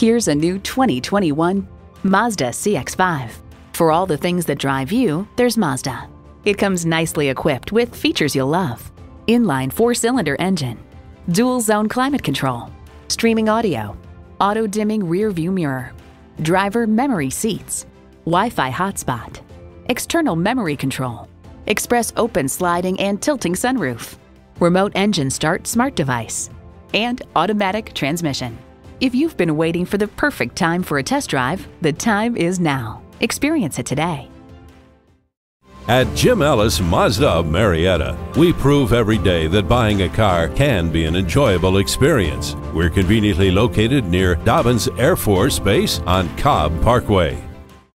Here's a new 2021 Mazda CX-5. For all the things that drive you, there's Mazda. It comes nicely equipped with features you'll love. Inline four-cylinder engine, dual zone climate control, streaming audio, auto-dimming rear view mirror, driver memory seats, Wi-Fi hotspot, external memory control, express open sliding and tilting sunroof, remote engine start smart device, and automatic transmission. If you've been waiting for the perfect time for a test drive, the time is now. Experience it today. At Jim Ellis Mazda Marietta, we prove every day that buying a car can be an enjoyable experience. We're conveniently located near Dobbins Air Force Base on Cobb Parkway.